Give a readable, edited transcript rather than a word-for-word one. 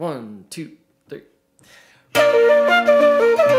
1, 2, 3.